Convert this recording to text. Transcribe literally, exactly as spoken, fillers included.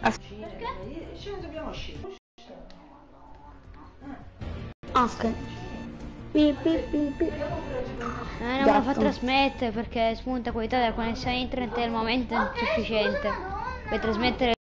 Perché? Ce ne dobbiamo uscire. Ok. Pi, pi, pi, pi. Eh, non me lo fa trasmettere perché spunta qualità della connessione internet al momento è insufficiente per trasmettere